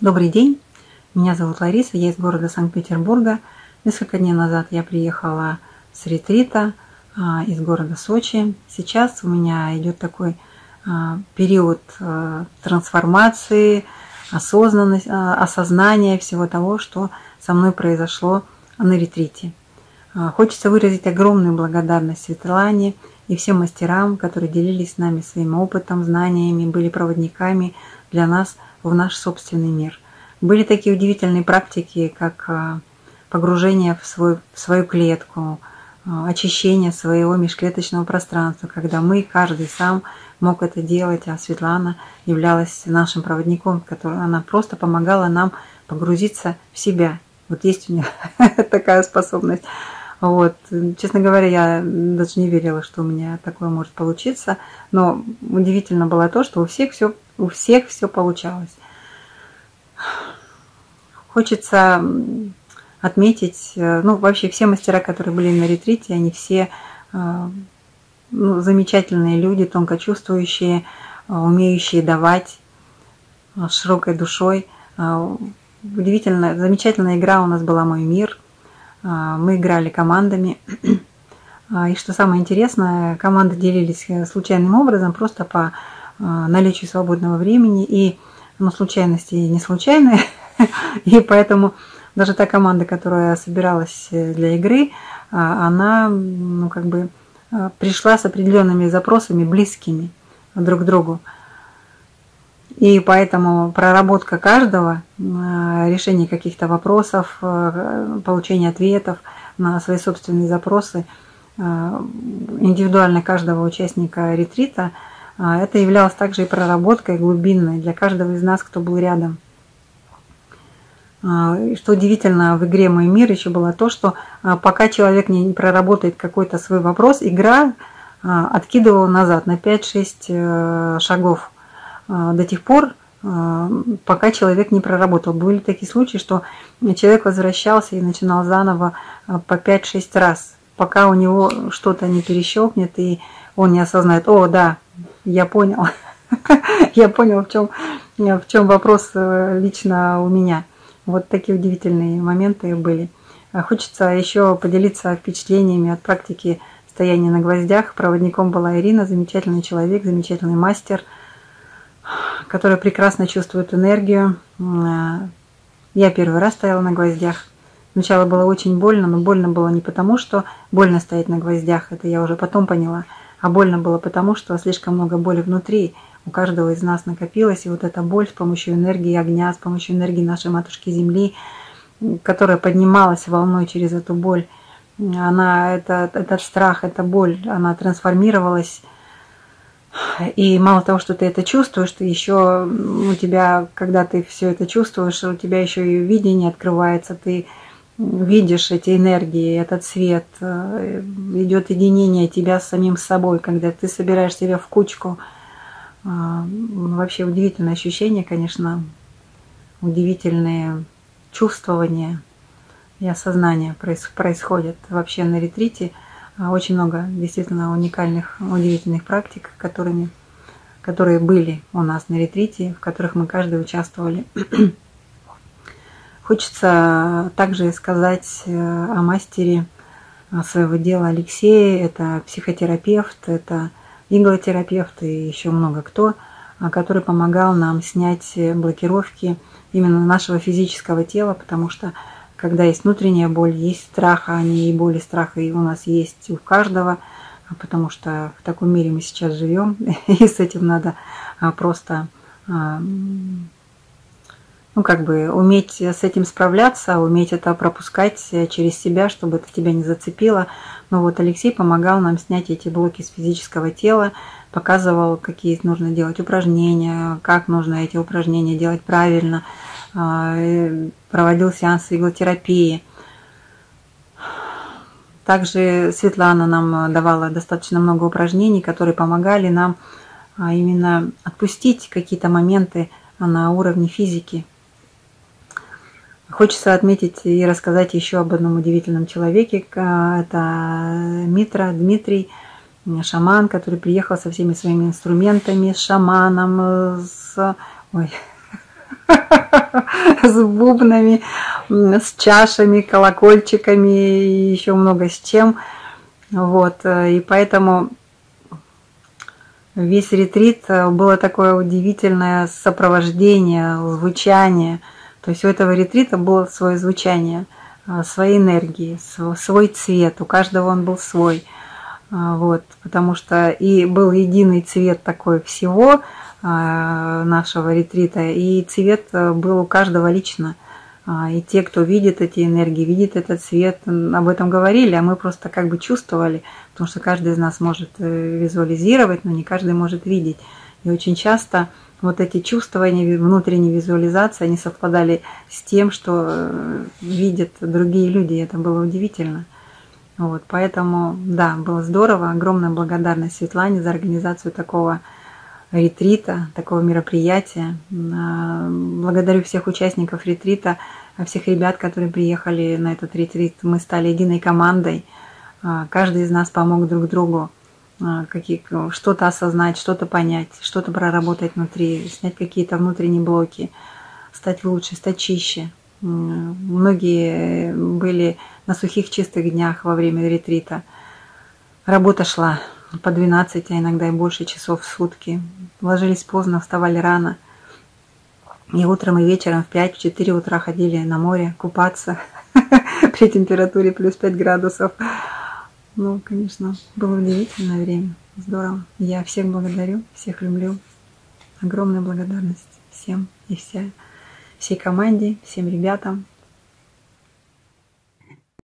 Добрый день, меня зовут Лариса, я из города Санкт-Петербурга. Несколько дней назад я приехала с ретрита из города Сочи. Сейчас у меня идет такой период трансформации, осознанности, осознания всего того, что со мной произошло на ретрите. Хочется выразить огромную благодарность Светлане и всем мастерам, которые делились с нами своим опытом, знаниями, были проводниками для нас в наш собственный мир. Были такие удивительные практики, как погружение в свою клетку, очищение своего межклеточного пространства, когда мы, каждый сам мог это делать, а Светлана являлась нашим проводником, она просто помогала нам погрузиться в себя. Вот есть у меня такая способность. Вот. Честно говоря, я даже не верила, что у меня такое может получиться, но удивительно было то, что у всех все получалось. Хочется отметить, ну, вообще все мастера, которые были на ретрите, они все замечательные люди, тонко чувствующие, умеющие давать с широкой душой. Удивительно, замечательная игра у нас была «Мой мир». Мы играли командами. И что самое интересное, команды делились случайным образом, просто по наличию свободного времени. И случайности не случайные. И поэтому даже та команда, которая собиралась для игры, она, ну, как бы пришла с определенными запросами, близкими друг к другу. И поэтому проработка каждого, решение каких-то вопросов, получение ответов на свои собственные запросы индивидуально каждого участника ретрита, это являлось также и проработкой глубинной для каждого из нас, кто был рядом. Что удивительно, в игре «Мой мир» еще было то, что пока человек не проработает какой-то свой вопрос, игра откидывала назад на 5-6 шагов. До тех пор, пока человек не проработал. Были такие случаи, что человек возвращался и начинал заново по 5-6 раз, пока у него что-то не перещелкнет, и он не осознает: о, да, я понял, я понял, в чем вопрос лично у меня. Вот такие удивительные моменты были. Хочется еще поделиться впечатлениями от практики стояния на гвоздях. Проводником была Ирина, замечательный человек, замечательный мастер, которая прекрасно чувствует энергию. Я первый раз стояла на гвоздях. Сначала было очень больно, но больно было не потому, что больно стоять на гвоздях, это я уже потом поняла, а больно было потому, что слишком много боли внутри у каждого из нас накопилось, и вот эта боль с помощью энергии огня, с помощью энергии нашей матушки Земли, которая поднималась волной через эту боль, она, этот страх, эта боль, она трансформировалась. И мало того, что ты это чувствуешь, ты еще у тебя, когда ты все это чувствуешь, у тебя еще и видение открывается, ты видишь эти энергии, этот свет, идет единение тебя с самим собой, когда ты собираешь себя в кучку. Вообще удивительное ощущение, конечно, удивительные чувствования и осознания происходят вообще на ретрите. Очень много действительно уникальных, удивительных практик, которые были у нас на ретрите, в которых мы каждый участвовали. Хочется также сказать о мастере своего дела Алексее. Это психотерапевт, это иглотерапевт и еще много кто, который помогал нам снять блокировки именно нашего физического тела, потому что когда есть внутренняя боль, есть страх, а не и боль, и страх и у нас есть у каждого, потому что в таком мире мы сейчас живем, и с этим надо просто, ну, как бы уметь с этим справляться, уметь это пропускать через себя, чтобы это тебя не зацепило. Но вот Алексей помогал нам снять эти блоки с физического тела, показывал, какие нужно делать упражнения, как нужно эти упражнения делать правильно, проводил сеансы иглотерапии. Также Светлана нам давала достаточно много упражнений, которые помогали нам именно отпустить какие-то моменты на уровне физики. Хочется отметить и рассказать еще об одном удивительном человеке. Это Митра, Дмитрий, шаман, который приехал со всеми своими инструментами, с шаманом, с Ой. С бубнами, с чашами, колокольчиками и еще много с чем. Вот. И поэтому весь ретрит было такое удивительное сопровождение, звучание. То есть у этого ретрита было свое звучание, свои энергии, свой цвет. У каждого он был свой. Вот. Потому что и был единый цвет такой всего нашего ретрита, и цвет был у каждого лично. И те, кто видит эти энергии, видит этот цвет, об этом говорили, а мы просто как бы чувствовали, потому что каждый из нас может визуализировать, но не каждый может видеть. И очень часто вот эти чувствования, внутренние визуализации, они совпадали с тем, что видят другие люди, и это было удивительно. Вот, поэтому, да, было здорово, огромная благодарность Светлане за организацию такого ретрита, такого мероприятия. Благодарю всех участников ретрита, всех ребят, которые приехали на этот ретрит. Мы стали единой командой. Каждый из нас помог друг другу что-то осознать, что-то понять, что-то проработать внутри, снять какие-то внутренние блоки, стать лучше, стать чище. Многие были на сухих чистых днях во время ретрита. Работа шла по 12, а иногда и больше часов в сутки. Ложились поздно, вставали рано. И утром, и вечером в 5-4 утра ходили на море купаться при температуре плюс 5 градусов. Ну, конечно, было удивительное время. Здорово. Я всех благодарю, всех люблю. Огромная благодарность всем и всей команде, всем ребятам.